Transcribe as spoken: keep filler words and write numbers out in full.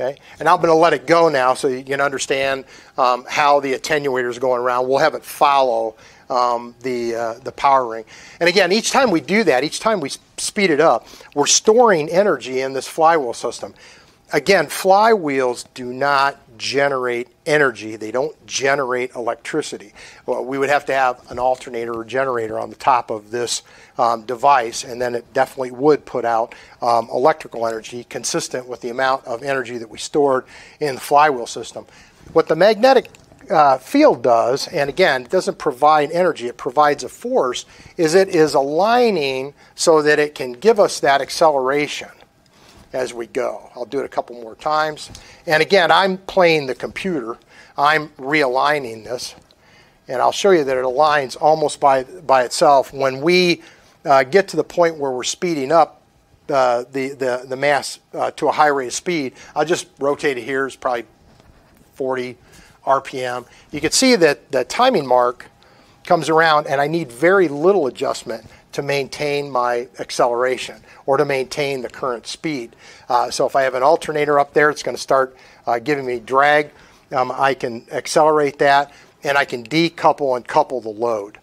Okay? And I'm going to let it go now so you can understand um, how the attenuator is going around. We'll have it follow um, the, uh, the power ring. And again, each time we do that, each time we speed it up, we're storing energy in this flywheel system. Again, flywheels do not generate energy. They don't generate electricity. Well, we would have to have an alternator or generator on the top of this um, device, and then it definitely would put out um, electrical energy consistent with the amount of energy that we stored in the flywheel system. What the magnetic uh, field does, and again, it doesn't provide energy, it provides a force, is it is aligning so that it can give us that acceleration as we go. I'll do it a couple more times. And again, I'm playing the computer. I'm realigning this. And I'll show you that it aligns almost by, by itself. When we uh, get to the point where we're speeding up uh, the, the, the mass uh, to a high rate of speed, I'll just rotate it here. It's probably forty R P M. You can see that the timing mark comes around, and I need very little adjustment to maintain my acceleration or to maintain the current speed. Uh, so if I have an alternator up there, it's going to start uh, giving me drag. Um, I can accelerate that, and I can decouple and couple the load.